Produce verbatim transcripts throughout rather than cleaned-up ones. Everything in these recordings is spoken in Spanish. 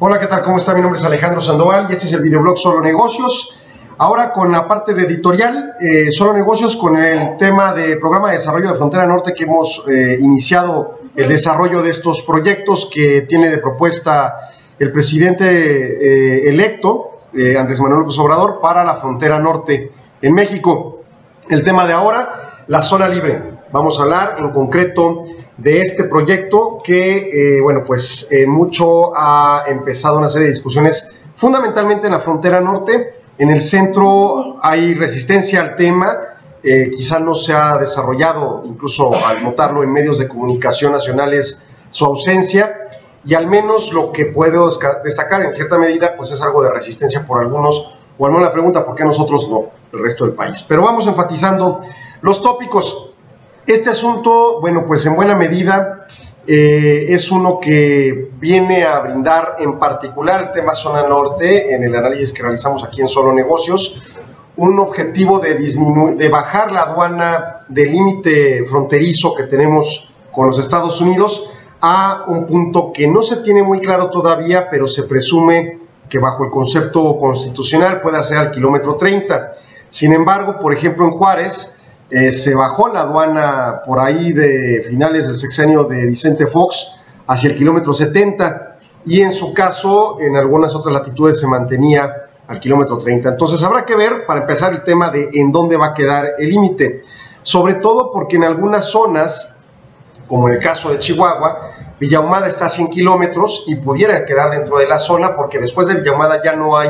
Hola, ¿qué tal? ¿Cómo está? Mi nombre es Alejandro Sandoval y este es el videoblog Solo Negocios. Ahora con la parte de editorial, eh, Solo Negocios, con el tema de programa de desarrollo de Frontera Norte, que hemos eh, iniciado el desarrollo de estos proyectos que tiene de propuesta el presidente eh, electo, eh, Andrés Manuel López Obrador, para la Frontera Norte en México. El tema de ahora, la zona libre. Vamos a hablar en concreto de este proyecto que, eh, bueno, pues eh, mucho ha empezado una serie de discusiones, fundamentalmente en la frontera norte. En el centro hay resistencia al tema, eh, quizá no se ha desarrollado, incluso al notarlo en medios de comunicación nacionales, su ausencia, y al menos lo que puedo destacar en cierta medida, pues es algo de resistencia por algunos, o al menos la pregunta, ¿por qué nosotros no? El resto del país. Pero vamos enfatizando los tópicos. Este asunto, bueno, pues en buena medida eh, es uno que viene a brindar en particular el tema zona norte, en el análisis que realizamos aquí en Solo Negocios, un objetivo de, disminu de bajar la aduana del límite fronterizo que tenemos con los Estados Unidos a un punto que no se tiene muy claro todavía, pero se presume que bajo el concepto constitucional puede ser al kilómetro treinta. Sin embargo, por ejemplo, en Juárez, Eh, se bajó la aduana por ahí de finales del sexenio de Vicente Fox hacia el kilómetro setenta, y en su caso en algunas otras latitudes se mantenía al kilómetro treinta. Entonces habrá que ver, para empezar, el tema de en dónde va a quedar el límite, sobre todo porque en algunas zonas, como en el caso de Chihuahua, Villa Ahumada está a cien kilómetros y pudiera quedar dentro de la zona, porque después de Villa Ahumada ya no hay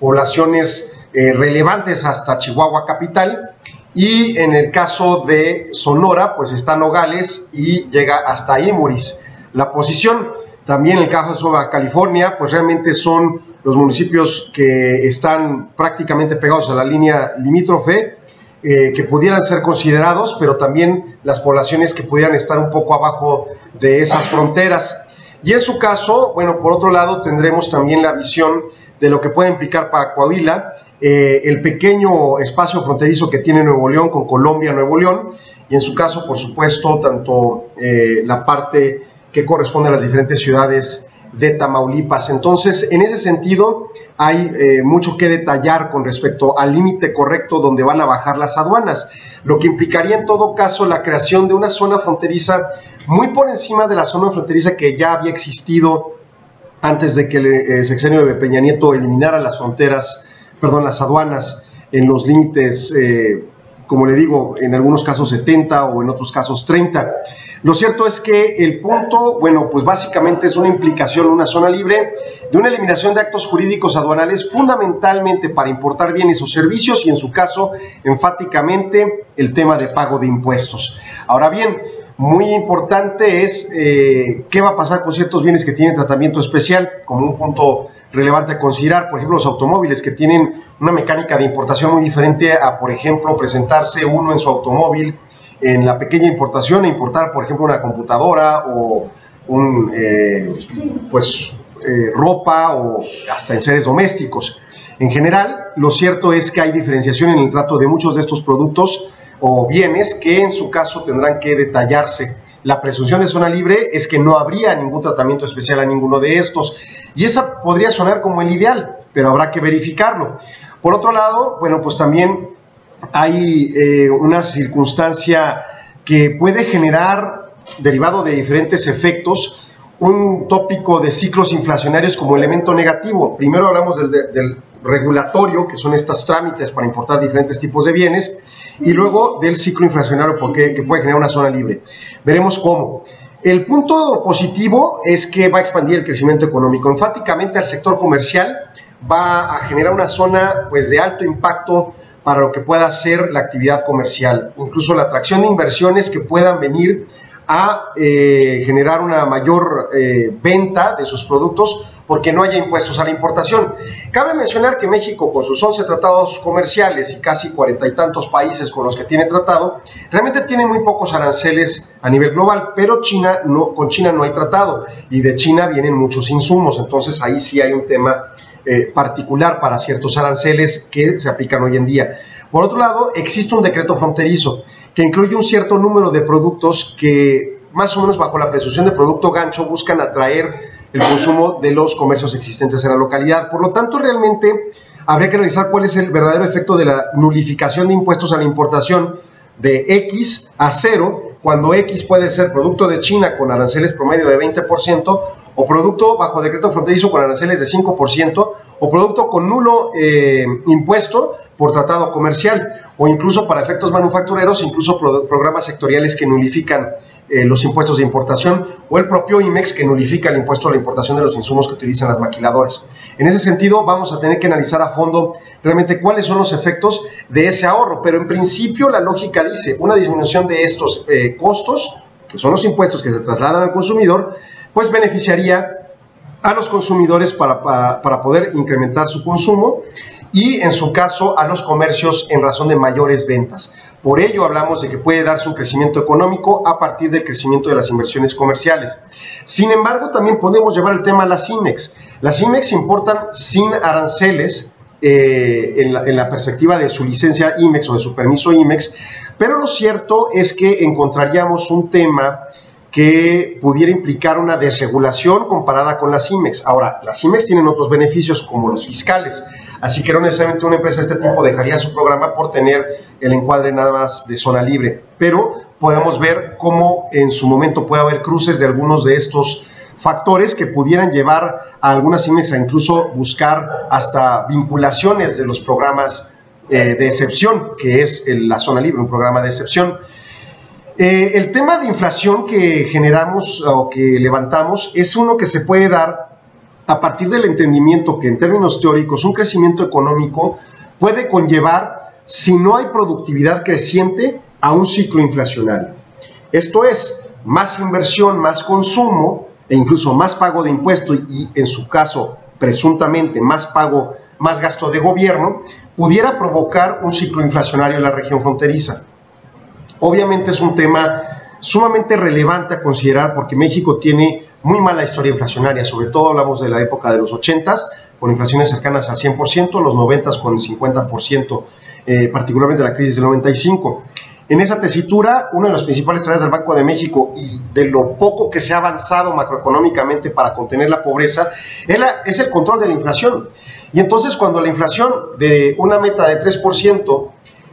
poblaciones eh, relevantes hasta Chihuahua capital. Y en el caso de Sonora, pues está Nogales y llega hasta Imuris. La posición, también en el caso de Baja California, pues realmente son los municipios que están prácticamente pegados a la línea limítrofe, eh, que pudieran ser considerados, pero también las poblaciones que pudieran estar un poco abajo de esas fronteras. Y en su caso, bueno, por otro lado tendremos también la visión de lo que puede implicar para Coahuila, Eh, el pequeño espacio fronterizo que tiene Nuevo León con Colombia, Nuevo León, y en su caso, por supuesto, tanto eh, la parte que corresponde a las diferentes ciudades de Tamaulipas. Entonces, en ese sentido, hay eh, mucho que detallar con respecto al límite correcto donde van a bajar las aduanas, lo que implicaría en todo caso la creación de una zona fronteriza muy por encima de la zona fronteriza que ya había existido antes de que el, el sexenio de Peña Nieto eliminara las fronteras perdón, las aduanas en los límites, eh, como le digo, en algunos casos setenta o en otros casos treinta. Lo cierto es que el punto, bueno, pues básicamente es una implicación, una zona libre, de una eliminación de actos jurídicos aduanales fundamentalmente para importar bienes o servicios, y en su caso, enfáticamente, el tema de pago de impuestos. Ahora bien, muy importante es eh, qué va a pasar con ciertos bienes que tienen tratamiento especial, como un punto relevante a considerar, por ejemplo, los automóviles, que tienen una mecánica de importación muy diferente a, por ejemplo, presentarse uno en su automóvil en la pequeña importación e importar, por ejemplo, una computadora o un, eh, pues, eh, ropa, o hasta en seres domésticos. En general, lo cierto es que hay diferenciación en el trato de muchos de estos productos o bienes que en su caso tendrán que detallarse. La presunción de zona libre es que no habría ningún tratamiento especial a ninguno de estos, y esa podría sonar como el ideal, pero habrá que verificarlo. Por otro lado, bueno, pues también hay eh, una circunstancia que puede generar, derivado de diferentes efectos, un tópico de ciclos inflacionarios como elemento negativo. Primero hablamos del, del regulatorio, que son estos trámites para importar diferentes tipos de bienes, y luego del ciclo inflacionario porque, que puede generar una zona libre. Veremos cómo. El punto positivo es que va a expandir el crecimiento económico, enfáticamente al sector comercial. Va a generar una zona, pues, de alto impacto para lo que pueda ser la actividad comercial, incluso la atracción de inversiones que puedan venir a eh, generar una mayor eh, venta de sus productos porque no haya impuestos a la importación. Cabe mencionar que México, con sus once tratados comerciales y casi cuarenta y tantos países con los que tiene tratado, realmente tiene muy pocos aranceles a nivel global, pero China no, con China no hay tratado, y de China vienen muchos insumos. Entonces ahí sí hay un tema eh, particular para ciertos aranceles que se aplican hoy en día. Por otro lado, existe un decreto fronterizo que incluye un cierto número de productos que, más o menos bajo la presunción de producto gancho, buscan atraer el consumo de los comercios existentes en la localidad. Por lo tanto, realmente habría que analizar cuál es el verdadero efecto de la nulificación de impuestos a la importación de X a cero, cuando X puede ser producto de China con aranceles promedio de veinte por ciento, o producto bajo decreto fronterizo con aranceles de cinco por ciento, o producto con nulo eh, impuesto por tratado comercial, o incluso para efectos manufactureros, incluso pro programas sectoriales que nulifican eh, los impuestos de importación, o el propio IMMEX que nulifica el impuesto a la importación de los insumos que utilizan las maquiladoras. En ese sentido, vamos a tener que analizar a fondo realmente cuáles son los efectos de ese ahorro, pero en principio la lógica dice una disminución de estos eh, costos, que son los impuestos que se trasladan al consumidor, pues beneficiaría a los consumidores para, para, para poder incrementar su consumo y, en su caso, a los comercios en razón de mayores ventas. Por ello hablamos de que puede darse un crecimiento económico a partir del crecimiento de las inversiones comerciales. Sin embargo, también podemos llevar el tema a las IMMEX. Las IMMEX importan sin aranceles eh, en, la, en la perspectiva de su licencia IMMEX o de su permiso IMMEX, pero lo cierto es que encontraríamos un tema que pudiera implicar una desregulación comparada con las IMMEX. Ahora, las IMMEX tienen otros beneficios como los fiscales, así que no necesariamente una empresa de este tipo dejaría su programa por tener el encuadre nada más de zona libre, pero podemos ver cómo en su momento puede haber cruces de algunos de estos factores que pudieran llevar a algunas IMMEX a incluso buscar hasta vinculaciones de los programas eh, de excepción, que es el, la zona libre, un programa de excepción. Eh, el tema de inflación que generamos o que levantamos es uno que se puede dar a partir del entendimiento que en términos teóricos un crecimiento económico puede conllevar, si no hay productividad creciente, a un ciclo inflacionario. Esto es, más inversión, más consumo e incluso más pago de impuestos y, en su caso, presuntamente más pago, más gasto de gobierno, pudiera provocar un ciclo inflacionario en la región fronteriza. Obviamente es un tema sumamente relevante a considerar porque México tiene muy mala historia inflacionaria, sobre todo hablamos de la época de los ochentas, con inflaciones cercanas al cien por ciento, los noventas con el cincuenta por ciento, eh, particularmente la crisis del noventa y cinco. En esa tesitura, una de las principales tareas del Banco de México y de lo poco que se ha avanzado macroeconómicamente para contener la pobreza es, la, es el control de la inflación. Y entonces cuando la inflación de una meta de tres por ciento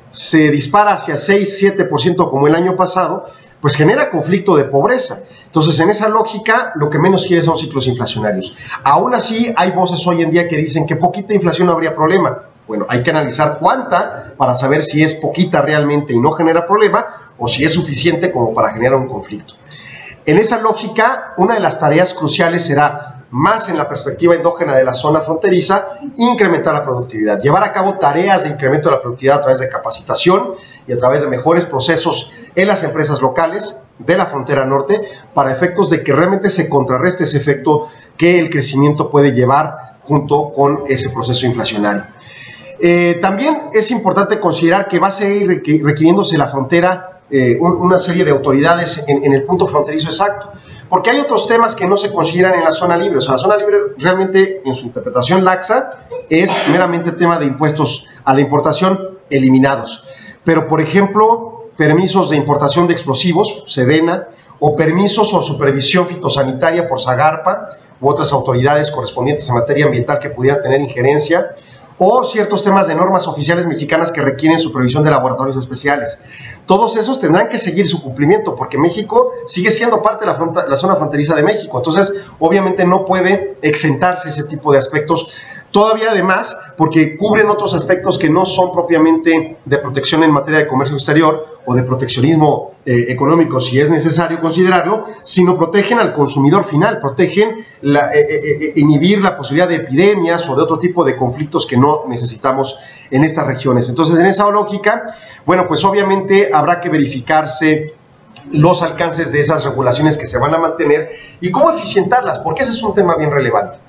se dispara hacia seis, siete por ciento como el año pasado, pues genera conflicto de pobreza. Entonces, en esa lógica, lo que menos quiere son ciclos inflacionarios. Aún así, hay voces hoy en día que dicen que poquita inflación no habría problema. Bueno, hay que analizar cuánta para saber si es poquita realmente y no genera problema, o si es suficiente como para generar un conflicto. En esa lógica, una de las tareas cruciales será, más en la perspectiva endógena de la zona fronteriza, incrementar la productividad, llevar a cabo tareas de incremento de la productividad a través de capacitación y a través de mejores procesos en las empresas locales de la frontera norte para efectos de que realmente se contrarreste ese efecto que el crecimiento puede llevar junto con ese proceso inflacionario. Eh, también es importante considerar que va a seguir requiriéndose la frontera eh, una serie de autoridades en, en el punto fronterizo exacto, porque hay otros temas que no se consideran en la zona libre. O sea, la zona libre realmente, en su interpretación laxa, es meramente tema de impuestos a la importación eliminados. Pero, por ejemplo, permisos de importación de explosivos, SEDENA, o permisos o supervisión fitosanitaria por SAGARPA u otras autoridades correspondientes en materia ambiental que pudieran tener injerencia, o ciertos temas de normas oficiales mexicanas que requieren supervisión de laboratorios especiales. Todos esos tendrán que seguir su cumplimiento porque México sigue siendo parte de la, fronta, la zona fronteriza de México. Entonces, obviamente no puede exentarse ese tipo de aspectos. Todavía además, porque cubren otros aspectos que no son propiamente de protección en materia de comercio exterior o de proteccionismo eh, económico, si es necesario considerarlo, sino protegen al consumidor final, protegen la, eh, eh, inhibir la posibilidad de epidemias o de otro tipo de conflictos que no necesitamos en estas regiones. Entonces, en esa lógica, bueno, pues obviamente habrá que verificarse los alcances de esas regulaciones que se van a mantener y cómo eficientarlas, porque ese es un tema bien relevante.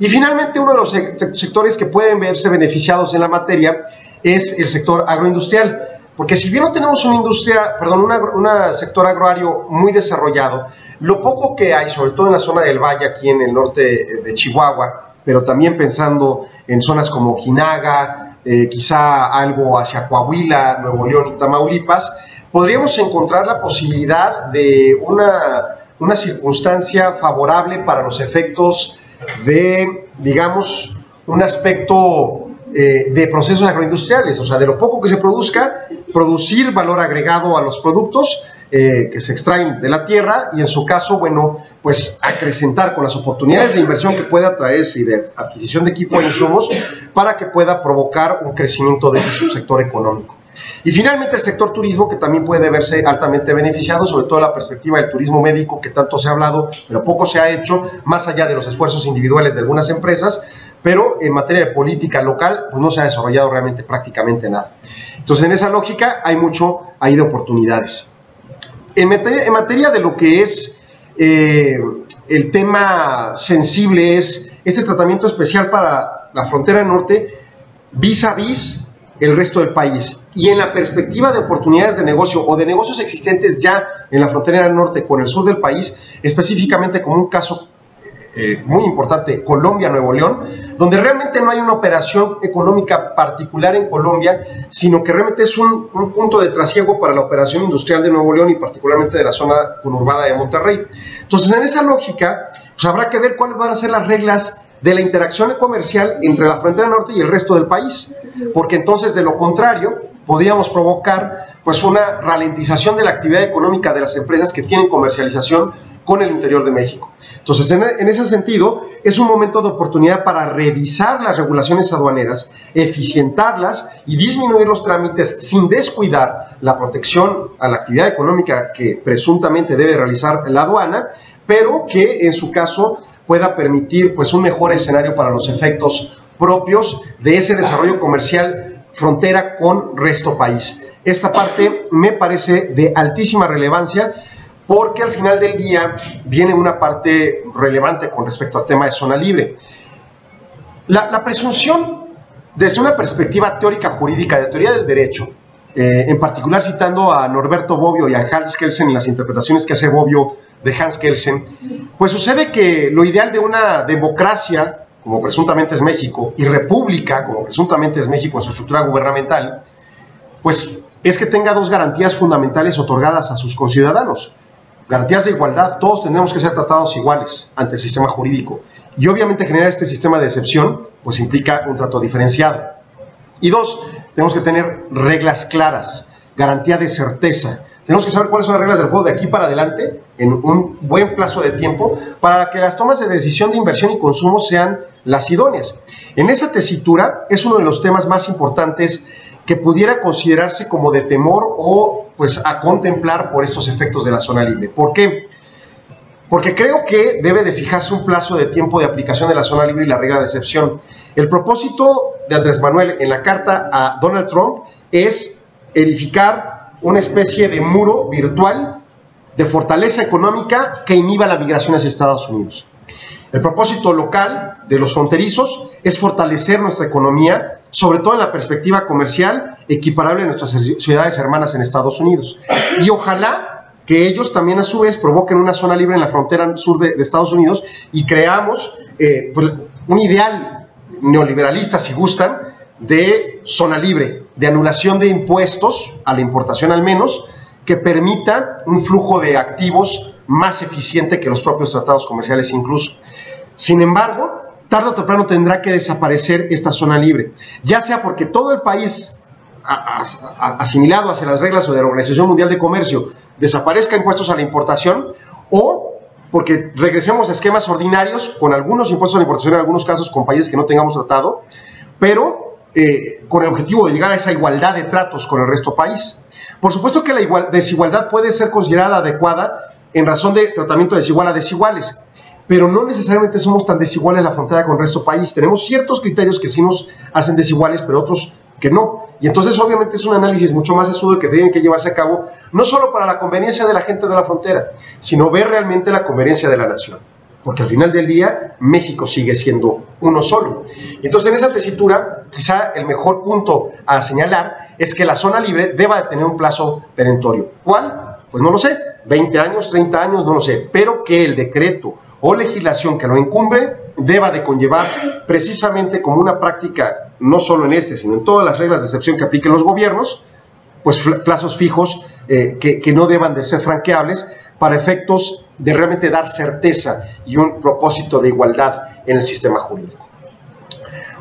Y finalmente, uno de los sectores que pueden verse beneficiados en la materia es el sector agroindustrial, porque si bien no tenemos una industria, perdón, una, una sector agroario muy desarrollado, lo poco que hay, sobre todo en la zona del Valle, aquí en el norte de Chihuahua, pero también pensando en zonas como Ojinaga, eh, quizá algo hacia Coahuila, Nuevo León y Tamaulipas, podríamos encontrar la posibilidad de una una circunstancia favorable para los efectos de, digamos, un aspecto eh, de procesos agroindustriales, o sea, de lo poco que se produzca, producir valor agregado a los productos eh, que se extraen de la tierra y en su caso, bueno, pues acrecentar con las oportunidades de inversión que pueda traerse y de adquisición de equipo e insumos para que pueda provocar un crecimiento de ese subsector económico. Y finalmente el sector turismo, que también puede verse altamente beneficiado, sobre todo la perspectiva del turismo médico que tanto se ha hablado, pero poco se ha hecho, más allá de los esfuerzos individuales de algunas empresas, pero en materia de política local pues no se ha desarrollado realmente prácticamente nada. Entonces en esa lógica hay mucho ahí de oportunidades. En materia, en materia de lo que es eh, el tema sensible es este tratamiento especial para la frontera norte vis a vis el resto del país, y en la perspectiva de oportunidades de negocio o de negocios existentes ya en la frontera norte con el sur del país, específicamente como un caso eh, muy importante, Colombia-Nuevo León, donde realmente no hay una operación económica particular en Colombia, sino que realmente es un, un punto de trasiego para la operación industrial de Nuevo León y particularmente de la zona conurbada de Monterrey. Entonces, en esa lógica, pues habrá que ver cuáles van a ser las reglas de la interacción comercial entre la frontera norte y el resto del país, porque entonces de lo contrario podríamos provocar pues una ralentización de la actividad económica de las empresas que tienen comercialización con el interior de México. Entonces en, en ese sentido es un momento de oportunidad para revisar las regulaciones aduaneras, eficientarlas y disminuir los trámites sin descuidar la protección a la actividad económica que presuntamente debe realizar la aduana, pero que en su caso pueda permitir pues un mejor escenario para los efectos propios de ese desarrollo comercial frontera con resto país. Esta parte me parece de altísima relevancia porque al final del día viene una parte relevante con respecto al tema de zona libre. La, la presunción desde una perspectiva teórica jurídica de teoría del derecho, eh, en particular citando a Norberto Bobbio y a Hans Kelsen en las interpretaciones que hace Bobbio de Hans Kelsen, pues sucede que lo ideal de una democracia, como presuntamente es México, y república, como presuntamente es México en su estructura gubernamental, pues es que tenga dos garantías fundamentales otorgadas a sus conciudadanos. Garantías de igualdad, todos tenemos que ser tratados iguales ante el sistema jurídico. Y obviamente generar este sistema de excepción, pues implica un trato diferenciado. Y dos, tenemos que tener reglas claras, garantía de certeza. Tenemos que saber cuáles son las reglas del juego de aquí para adelante, en un buen plazo de tiempo, para que las tomas de decisión de inversión y consumo sean las idóneas. En esa tesitura es uno de los temas más importantes que pudiera considerarse como de temor o pues a contemplar por estos efectos de la zona libre. ¿Por qué? Porque creo que debe de fijarse un plazo de tiempo de aplicación de la zona libre y la regla de excepción. El propósito de Andrés Manuel en la carta a Donald Trump es edificar una especie de muro virtual de fortaleza económica que inhiba la migración hacia Estados Unidos. El propósito local de los fronterizos es fortalecer nuestra economía, sobre todo en la perspectiva comercial equiparable a nuestras ciudades hermanas en Estados Unidos. Y ojalá que ellos también a su vez provoquen una zona libre en la frontera sur de, de Estados Unidos y creamos eh, un ideal neoliberalista, si gustan, de zona libre, de anulación de impuestos, a la importación al menos, que permita un flujo de activos más eficiente que los propios tratados comerciales incluso. Sin embargo, tarde o temprano tendrá que desaparecer esta zona libre, ya sea porque todo el país asimilado hacia las reglas de la Organización Mundial de Comercio desaparezca impuestos a la importación, o porque regresemos a esquemas ordinarios con algunos impuestos a la importación en algunos casos con países que no tengamos tratado, pero Eh, con el objetivo de llegar a esa igualdad de tratos con el resto país. Por supuesto que la igual, desigualdad puede ser considerada adecuada en razón de tratamiento desigual a desiguales, pero no necesariamente somos tan desiguales la frontera con el resto país. Tenemos ciertos criterios que sí nos hacen desiguales, pero otros que no. Y entonces obviamente es un análisis mucho más sesudo que tiene que llevarse a cabo, no solo para la conveniencia de la gente de la frontera, sino ver realmente la conveniencia de la nación. Porque al final del día, México sigue siendo uno solo. Entonces, en esa tesitura, quizá el mejor punto a señalar es que la zona libre deba de tener un plazo perentorio. ¿Cuál? Pues no lo sé, veinte años, treinta años, no lo sé. Pero que el decreto o legislación que lo encumbre deba de conllevar precisamente como una práctica, no solo en este, sino en todas las reglas de excepción que apliquen los gobiernos, pues plazos fijos eh, que, que no deban de ser franqueables para efectos de realmente dar certeza y un propósito de igualdad en el sistema jurídico.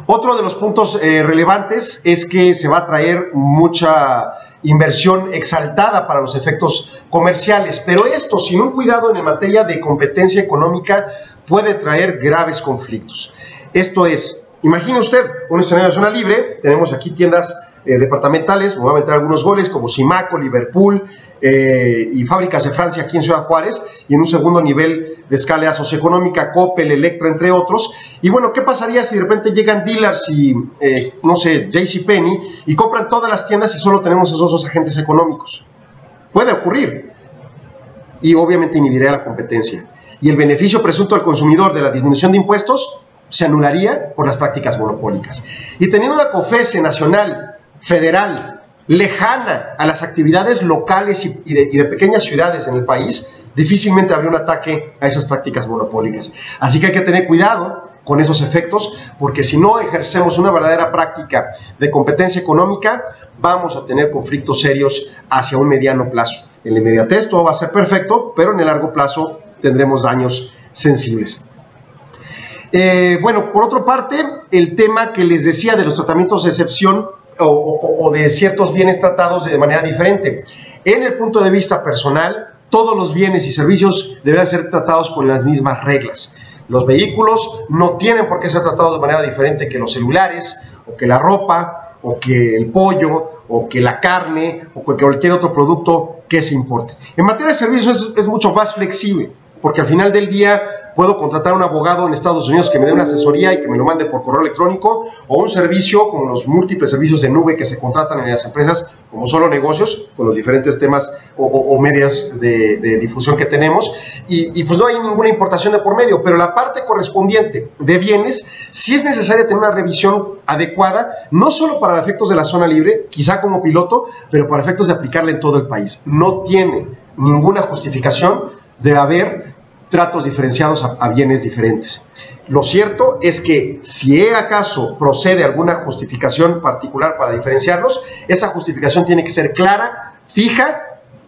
Otro de los puntos eh, relevantes es que se va a traer mucha inversión exaltada para los efectos comerciales, pero esto sin un cuidado en materia de competencia económica puede traer graves conflictos. Esto es, imagine usted un escenario de zona libre, tenemos aquí tiendas eh, departamentales, me voy a meter algunos goles como Simaco, Liverpool eh, y fábricas de Francia aquí en Ciudad Juárez, y en un segundo nivel de escala socioeconómica, Coppel, Electra, entre otros. Y bueno, ¿qué pasaría si de repente llegan dealers y, eh, no sé, J C Penney y compran todas las tiendas y solo tenemos esos dos agentes económicos? Puede ocurrir y obviamente inhibiría la competencia. Y el beneficio presunto al consumidor de la disminución de impuestos se anularía por las prácticas monopólicas. Y teniendo una Cofece nacional, federal, lejana a las actividades locales y de, y de pequeñas ciudades en el país, difícilmente habría un ataque a esas prácticas monopólicas. Así que hay que tener cuidado con esos efectos, porque si no ejercemos una verdadera práctica de competencia económica, vamos a tener conflictos serios hacia un mediano plazo. En la inmediatez todo va a ser perfecto, pero en el largo plazo tendremos daños sensibles. Eh, bueno, por otra parte, el tema que les decía de los tratamientos de excepción o, o, o de ciertos bienes tratados de manera diferente. En el punto de vista personal, todos los bienes y servicios deberán ser tratados con las mismas reglas. Los vehículos no tienen por qué ser tratados de manera diferente que los celulares, o que la ropa, o que el pollo, o que la carne, o que cualquier otro producto que se importe. En materia de servicios es, es mucho más flexible, porque al final del día puedo contratar a un abogado en Estados Unidos que me dé una asesoría y que me lo mande por correo electrónico, o un servicio como los múltiples servicios de nube que se contratan en las empresas como Solo Negocios, con los diferentes temas o, o, o medios de, de difusión que tenemos, y, y pues no hay ninguna importación de por medio, pero la parte correspondiente de bienes sí es necesaria tener una revisión adecuada, no solo para efectos de la zona libre, quizá como piloto, pero para efectos de aplicarla en todo el país. No tiene ninguna justificación de haber tratos diferenciados a, a bienes diferentes. Lo cierto es que si acaso procede alguna justificación particular para diferenciarlos, esa justificación tiene que ser clara, fija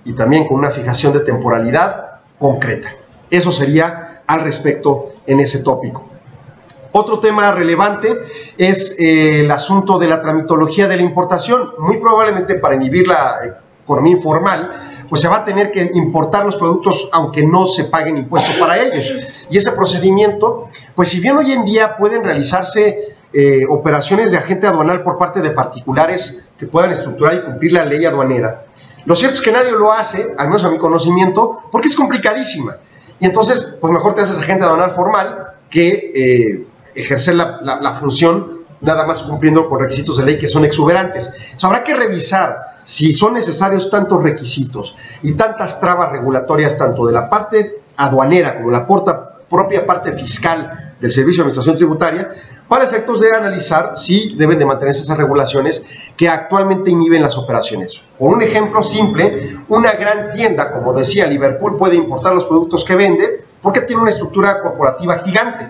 y también con una fijación de temporalidad concreta. Eso sería al respecto en ese tópico. Otro tema relevante es eh, el asunto de la tramitología de la importación. Muy probablemente para inhibir la economía informal, pues se va a tener que importar los productos aunque no se paguen impuestos para ellos. Y ese procedimiento, pues si bien hoy en día pueden realizarse eh, operaciones de agente aduanal por parte de particulares que puedan estructurar y cumplir la ley aduanera, lo cierto es que nadie lo hace, al menos a mi conocimiento, porque es complicadísima. Y entonces, pues mejor te haces agente aduanal formal que eh, ejercer la, la, la función nada más cumpliendo con requisitos de ley que son exuberantes. Entonces, habrá que revisar si son necesarios tantos requisitos y tantas trabas regulatorias, tanto de la parte aduanera como la propia parte fiscal del Servicio de Administración Tributaria, para efectos de analizar si deben de mantenerse esas regulaciones que actualmente inhiben las operaciones. Por un ejemplo simple, una gran tienda, como decía Liverpool, puede importar los productos que vende porque tiene una estructura corporativa gigante,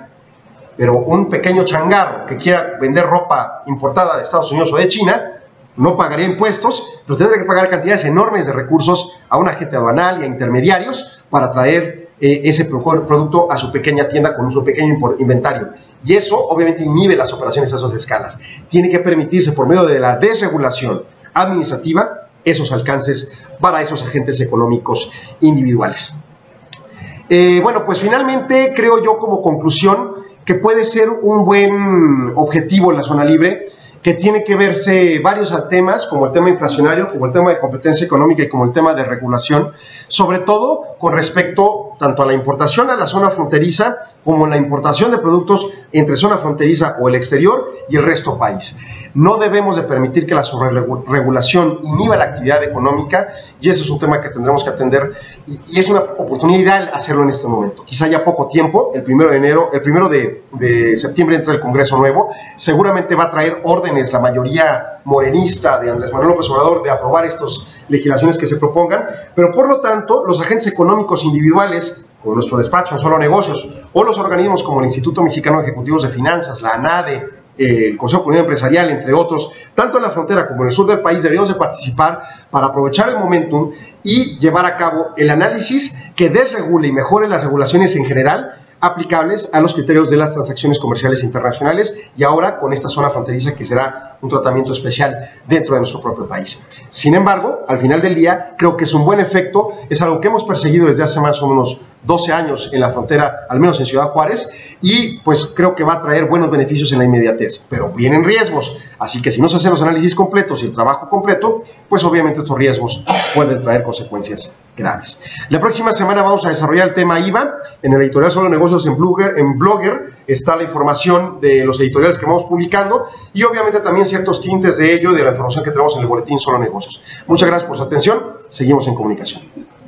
pero un pequeño changarro que quiera vender ropa importada de Estados Unidos o de China no pagaría impuestos, pero tendrá que pagar cantidades enormes de recursos a un agente aduanal y a intermediarios para traer eh, ese producto a su pequeña tienda con su pequeño inventario. Y eso obviamente inhibe las operaciones a esas escalas. Tiene que permitirse por medio de la desregulación administrativa esos alcances para esos agentes económicos individuales. Eh, bueno, pues finalmente creo yo como conclusión que puede ser un buen objetivo en la zona libre, que tiene que verse varios temas, como el tema inflacionario, como el tema de competencia económica y como el tema de regulación, sobre todo con respecto tanto a la importación a la zona fronteriza como a la importación de productos entre zona fronteriza o el exterior y el resto país. No debemos de permitir que la sobreregulación inhiba la actividad económica, y ese es un tema que tendremos que atender, y, y es una oportunidad ideal hacerlo en este momento. Quizá ya poco tiempo, el primero de enero, el primero de, de septiembre entra el Congreso nuevo, seguramente va a traer órdenes la mayoría morenista de Andrés Manuel López Obrador de aprobar estas legislaciones que se propongan, pero por lo tanto los agentes económicos individuales, con nuestro despacho en Solo Negocios, o los organismos como el Instituto Mexicano de Ejecutivos de Finanzas, la ANADE, eh, el Consejo de Comunidad Empresarial, entre otros, tanto en la frontera como en el sur del país, deberíamos de participar para aprovechar el momentum y llevar a cabo el análisis que desregule y mejore las regulaciones en general aplicables a los criterios de las transacciones comerciales internacionales, y ahora con esta zona fronteriza que será un tratamiento especial dentro de nuestro propio país. Sin embargo, al final del día, creo que es un buen efecto, es algo que hemos perseguido desde hace más o menos doce años en la frontera, al menos en Ciudad Juárez, y pues creo que va a traer buenos beneficios en la inmediatez, pero vienen riesgos, así que si no se hacen los análisis completos y el trabajo completo, pues obviamente estos riesgos pueden traer consecuencias graves. La próxima semana vamos a desarrollar el tema I V A. En el editorial Solo Negocios en Blogger, en Blogger está la información de los editoriales que vamos publicando y obviamente también ciertos tintes de ello, de la información que tenemos en el boletín Solo Negocios. Muchas gracias por su atención, seguimos en comunicación.